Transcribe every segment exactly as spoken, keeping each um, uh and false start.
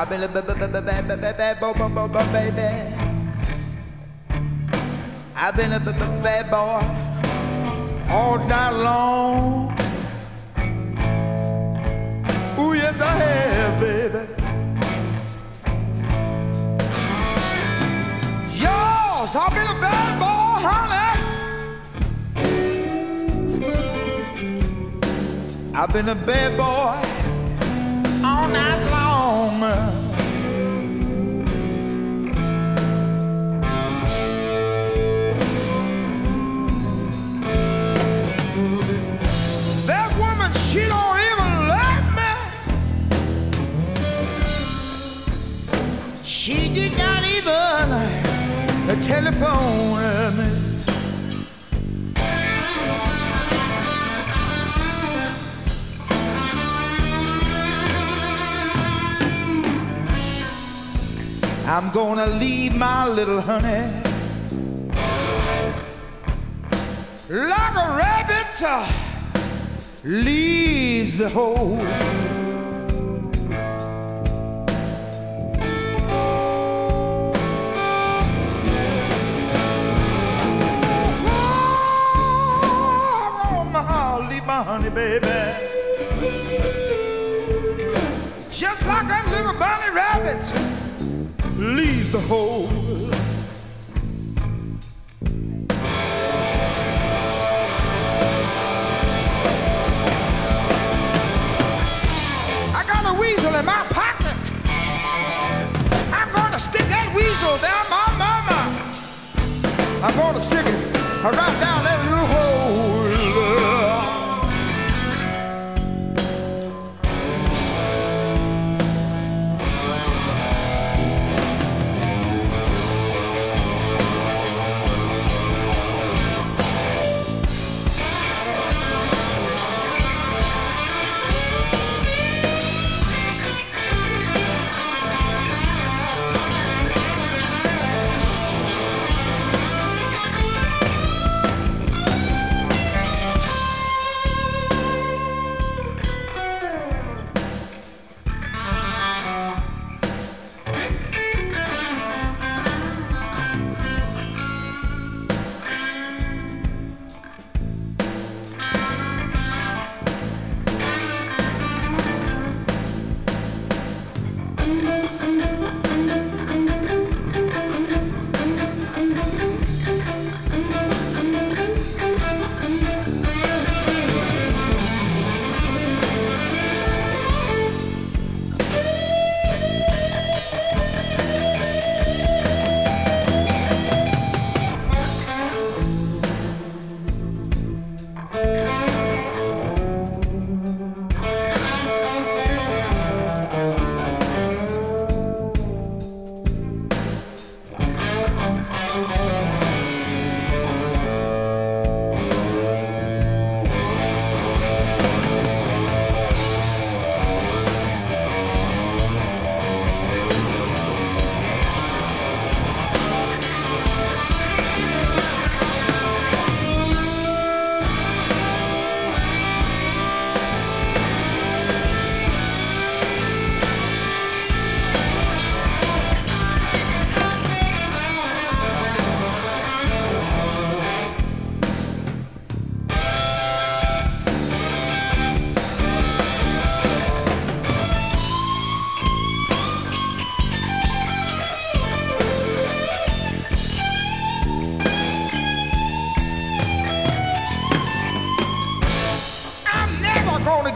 I've been a bad boy, baby. I've been a bad boy all night long. Oh yes I have, baby. Yours, I've been a bad boy, honey. I've been a bad boy all night long. That woman, she don't even like me. She did not even telephone me. I'm gonna leave my little honey like a rabbit leaves the hole. Oh, I'll leave my honey, baby, just like that little bunny rabbit leaves the hole. I got a weasel in my pocket. I'm gonna stick that weasel down my mama. I'm gonna stick it right down that little hole.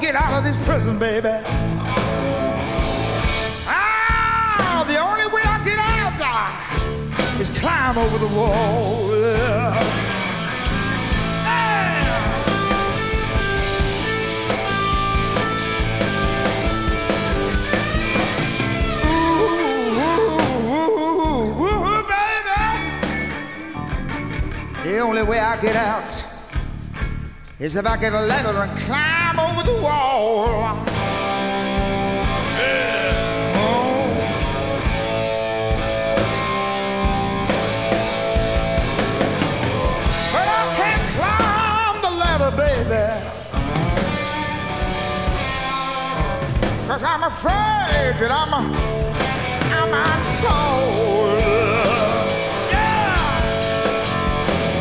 Get out of this prison, baby. Ah, the only way I get out uh, is climb over the wall. Yeah. Yeah. Ooh, ooh, ooh, ooh, ooh, baby. The only way I get out is if I get a ladder and climb over the wall. Yeah. Oh. But I can't climb the ladder, baby, 'cause I'm I'm afraid that I'm a, I might fall. Yeah,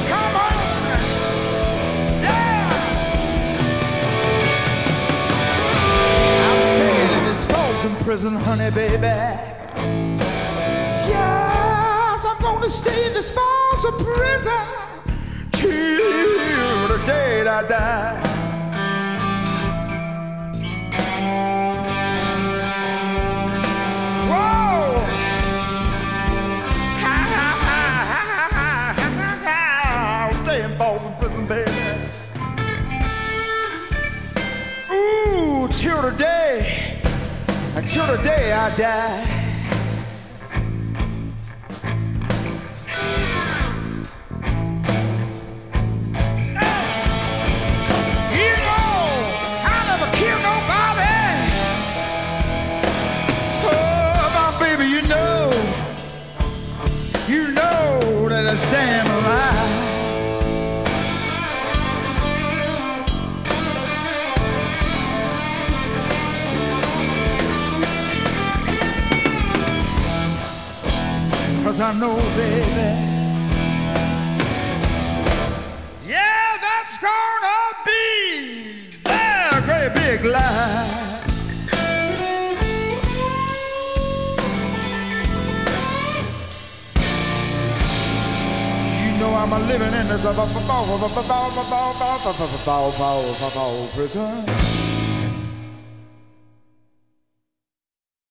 come on, yeah. I'm staying in this frozen prison, honey, baby. Yes, I'm gonna stay in this frozen prison till the day I die. Till the day, until the day I die. Hey! You know, I never killed nobody. Oh, my baby, you know, you know that I stand alive. Cause I know, baby, yeah, that's gonna be a great big lie. You know I'm a living in this prison.